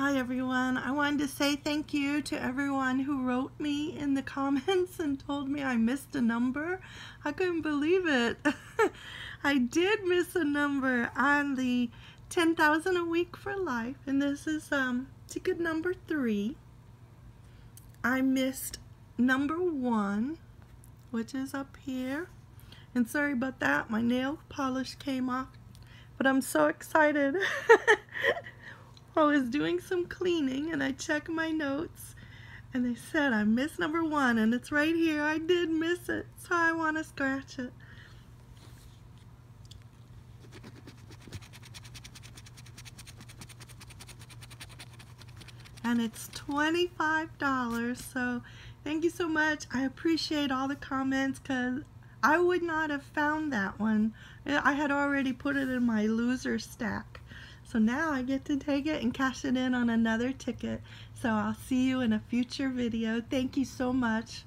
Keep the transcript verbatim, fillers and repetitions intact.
Hi everyone. I wanted to say thank you to everyone who wrote me in the comments and told me I missed a number. I couldn't believe it. I did miss a number on the ten thousand a week for life, and this is um, ticket number three. I missed number one, which is up here, and sorry about that, my nail polish came off, but I'm so excited. I was doing some cleaning and I checked my notes and they said I missed number one, and it's right here. I did miss it, so I want to scratch it. And it's twenty-five dollars, so thank you so much. I appreciate all the comments because I would not have found that one. I had already put it in my loser stack. So now I get to take it and cash it in on another ticket. So I'll see you in a future video. Thank you so much.